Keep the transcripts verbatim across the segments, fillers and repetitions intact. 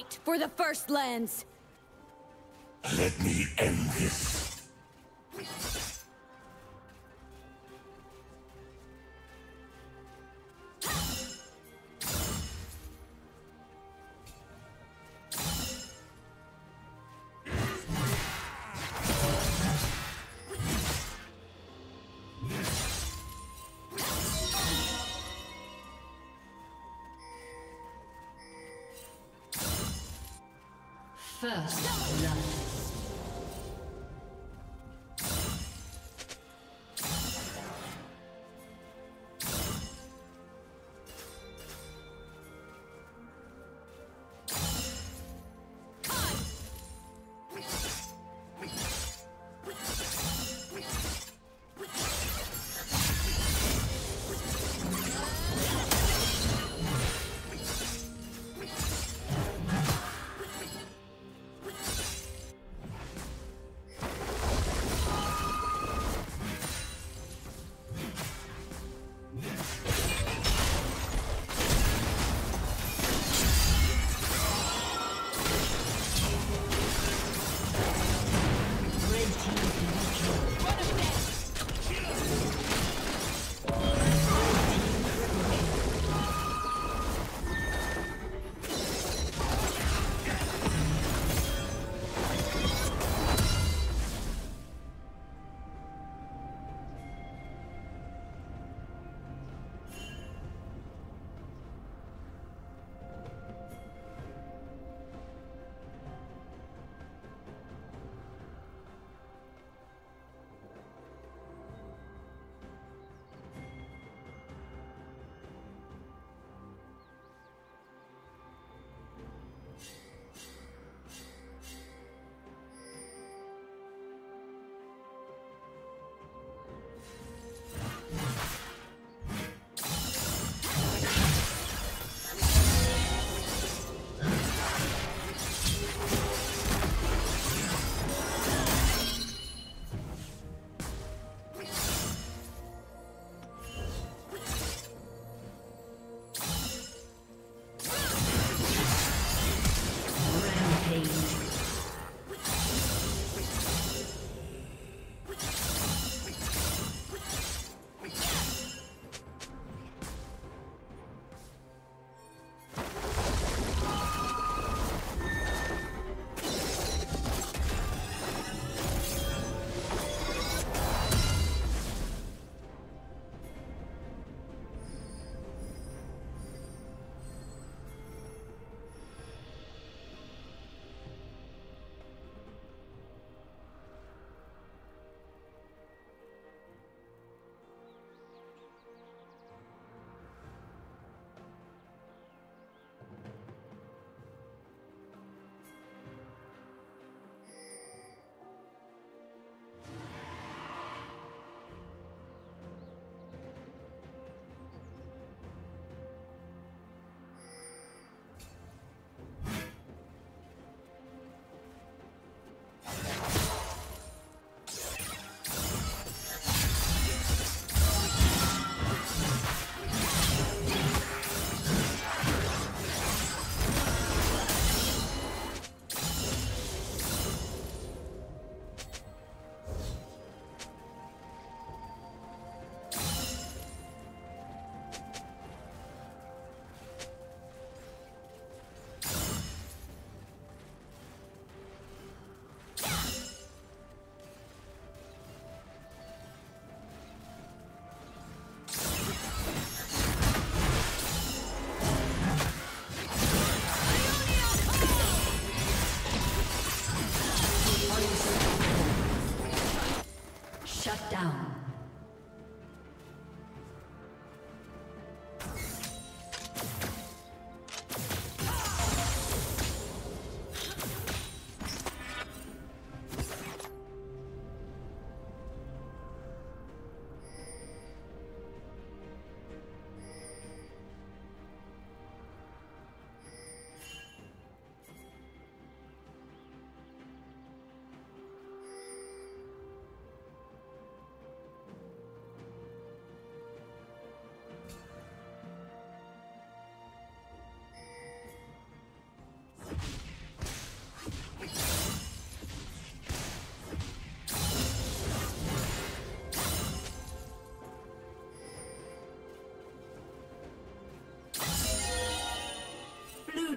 Fight for the First Lands! Let me end this. First love.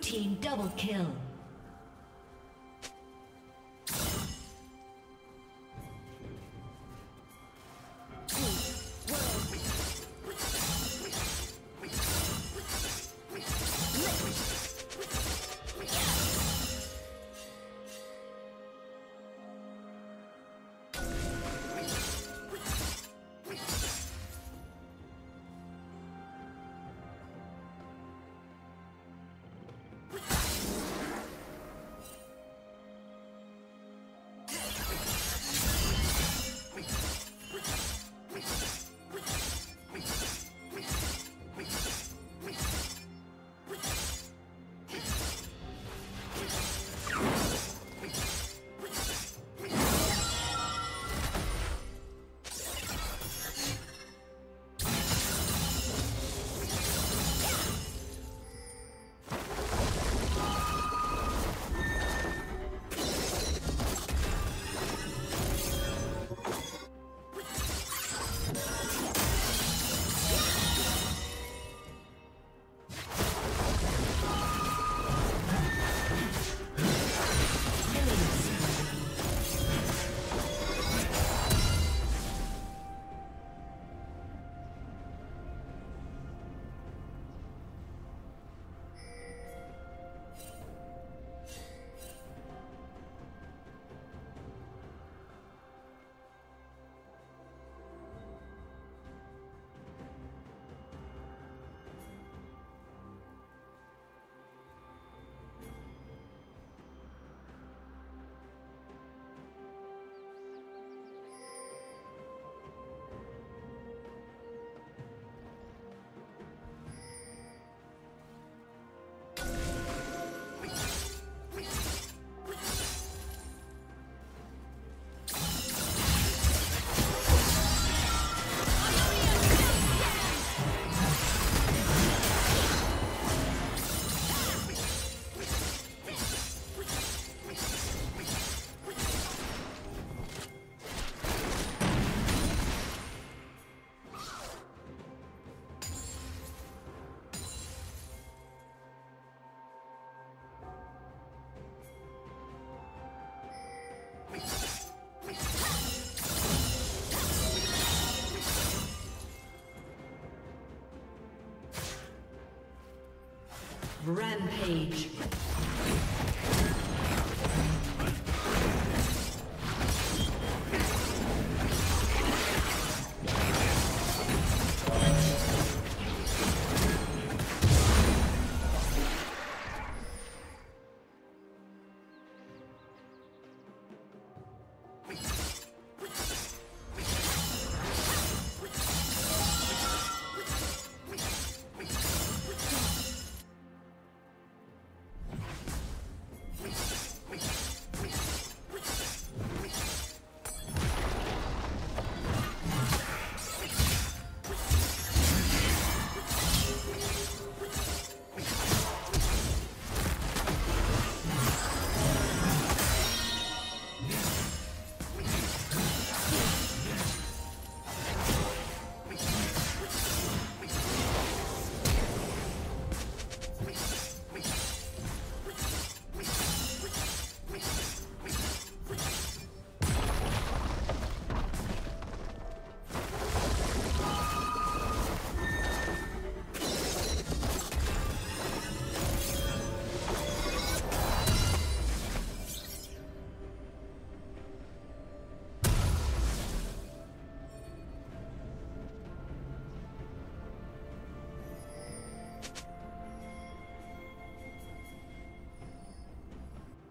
team double kill. Rampage.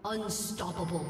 Unstoppable.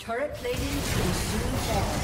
Turret plating will soon fall.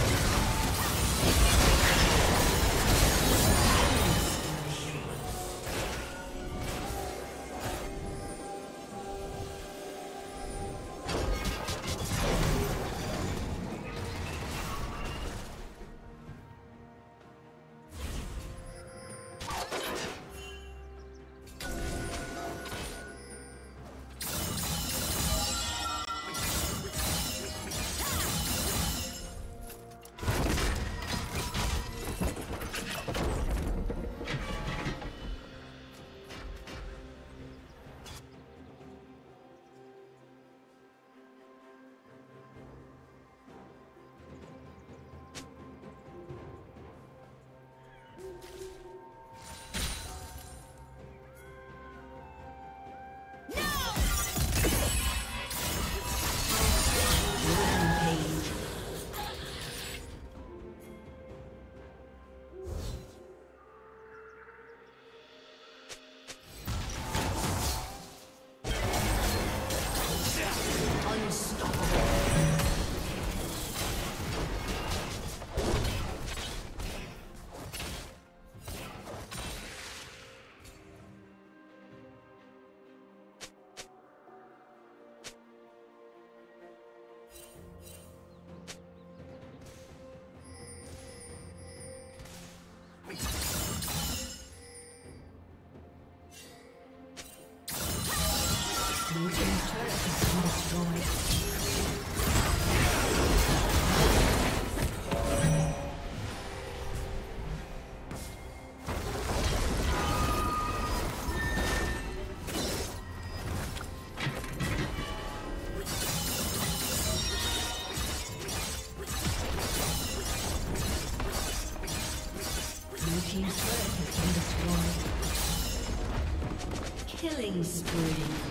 Killing spree.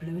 Blue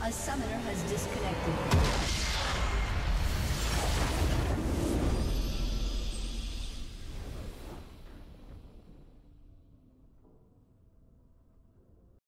A summoner has disconnected.